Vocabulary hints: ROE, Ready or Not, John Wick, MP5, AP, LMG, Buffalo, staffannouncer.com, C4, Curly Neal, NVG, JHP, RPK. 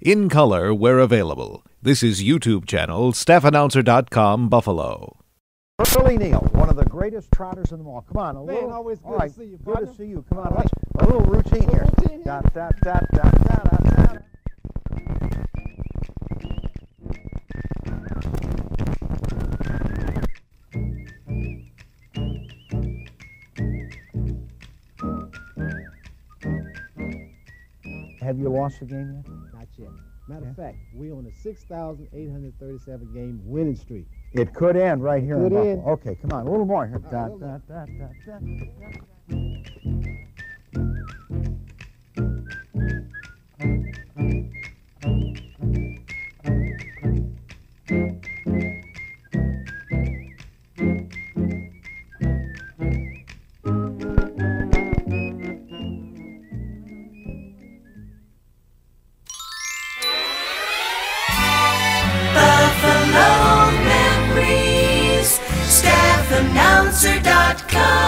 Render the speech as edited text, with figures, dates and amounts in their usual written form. in color where available. This is YouTube channel, staffannouncer.com, Buffalo. Curly Neal, one of the greatest trotters in them all. Come on, a little. Man, always good to see you, partner. Good to see you. Come on, let's a little routine here. Da, da, da, da, da, da, da. Have you lost the game yet? Not yet. Matter of fact, we're on a 6,837 game winning streak. It could end right here in Buffalo. Okay, come on, a little more here. Da, da, da, da, da, Buffalo Memories, staffannouncer.com.